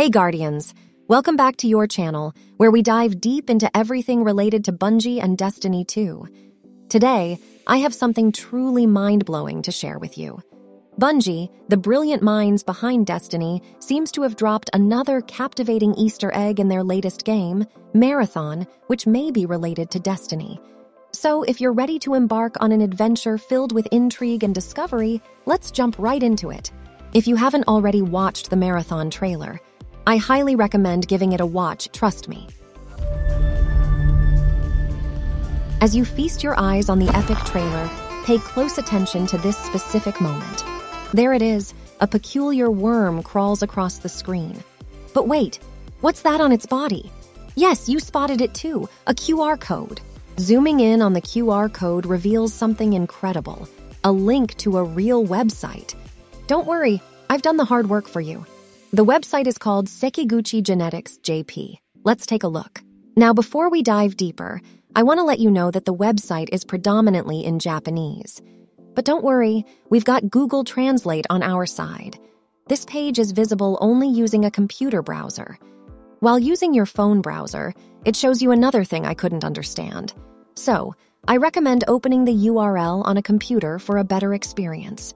Hey Guardians, welcome back to your channel, where we dive deep into everything related to Bungie and Destiny 2. Today, I have something truly mind-blowing to share with you. Bungie, the brilliant minds behind Destiny, seems to have dropped another captivating Easter egg in their latest game, Marathon, which may be related to Destiny. So if you're ready to embark on an adventure filled with intrigue and discovery, let's jump right into it. If you haven't already watched the Marathon trailer, I highly recommend giving it a watch, trust me. As you feast your eyes on the epic trailer, pay close attention to this specific moment. There it is, a peculiar worm crawls across the screen. But wait, what's that on its body? Yes, you spotted it too, a QR code. Zooming in on the QR code reveals something incredible, a link to a real website. Don't worry, I've done the hard work for you. The website is called Sekiguchi Genetics JP. Let's take a look. Now, before we dive deeper, I want to let you know that the website is predominantly in Japanese. But don't worry, we've got Google Translate on our side. This page is visible only using a computer browser. While using your phone browser, it shows you another thing I couldn't understand. So, I recommend opening the URL on a computer for a better experience.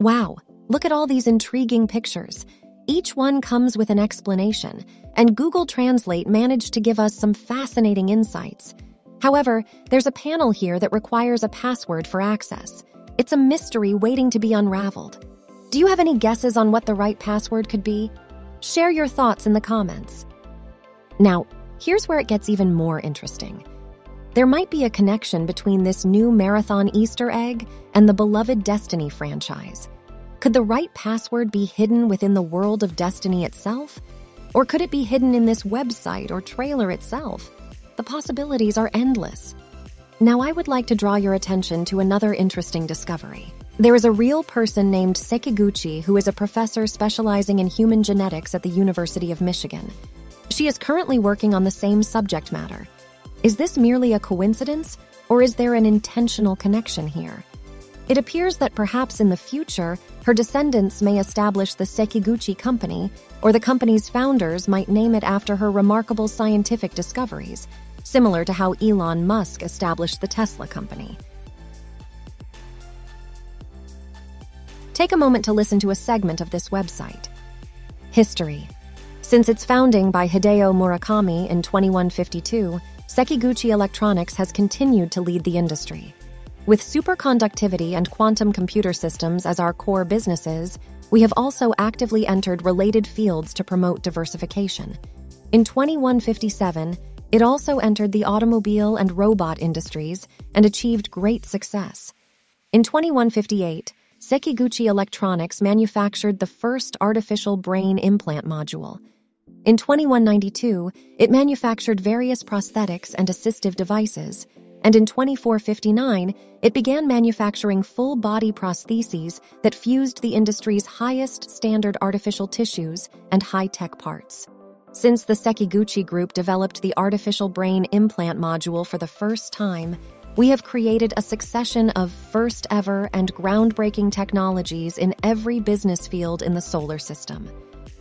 Wow! Look at all these intriguing pictures. Each one comes with an explanation, and Google Translate managed to give us some fascinating insights. However, there's a panel here that requires a password for access. It's a mystery waiting to be unraveled. Do you have any guesses on what the right password could be? Share your thoughts in the comments. Now, here's where it gets even more interesting. There might be a connection between this new Marathon Easter egg and the beloved Destiny franchise. Could the right password be hidden within the world of Destiny itself? Or could it be hidden in this website or trailer itself? The possibilities are endless. Now, I would like to draw your attention to another interesting discovery. There is a real person named Sekiguchi who is a professor specializing in human genetics at the University of Michigan. She is currently working on the same subject matter. Is this merely a coincidence, or is there an intentional connection here? It appears that perhaps in the future, her descendants may establish the Sekiguchi Company, or the company's founders might name it after her remarkable scientific discoveries, similar to how Elon Musk established the Tesla company. Take a moment to listen to a segment of this website. History. Since its founding by Hideo Murakami in 2152, Sekiguchi Electronics has continued to lead the industry. With superconductivity and quantum computer systems as our core businesses, we have also actively entered related fields to promote diversification. In 2157, it also entered the automobile and robot industries and achieved great success. In 2158, Sekiguchi Electronics manufactured the first artificial brain implant module. In 2192, it manufactured various prosthetics and assistive devices, and in 2459, it began manufacturing full-body prostheses that fused the industry's highest standard artificial tissues and high-tech parts. Since the Sekiguchi Group developed the artificial brain implant module for the first time, we have created a succession of first-ever and groundbreaking technologies in every business field in the solar system.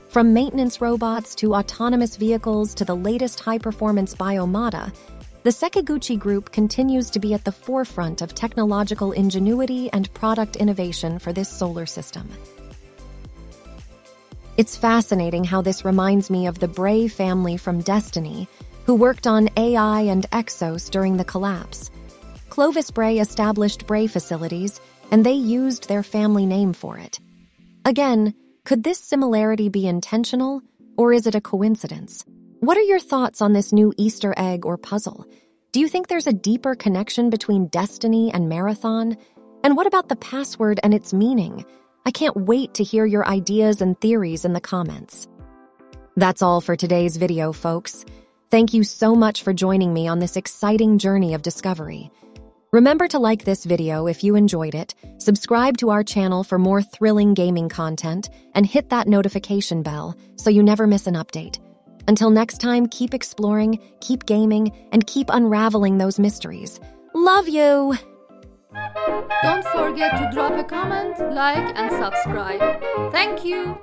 From maintenance robots to autonomous vehicles to the latest high-performance biomata, the Sekiguchi Group continues to be at the forefront of technological ingenuity and product innovation for this solar system. It's fascinating how this reminds me of the Bray family from Destiny, who worked on AI and Exos during the collapse. Clovis Bray established Bray facilities, and they used their family name for it. Again, could this similarity be intentional, or is it a coincidence? What are your thoughts on this new Easter egg or puzzle? Do you think there's a deeper connection between Destiny and Marathon? And what about the password and its meaning? I can't wait to hear your ideas and theories in the comments. That's all for today's video, folks. Thank you so much for joining me on this exciting journey of discovery. Remember to like this video if you enjoyed it, subscribe to our channel for more thrilling gaming content, and hit that notification bell so you never miss an update. Until next time, keep exploring, keep gaming, and keep unraveling those mysteries. Love you! Don't forget to drop a comment, like, and subscribe. Thank you!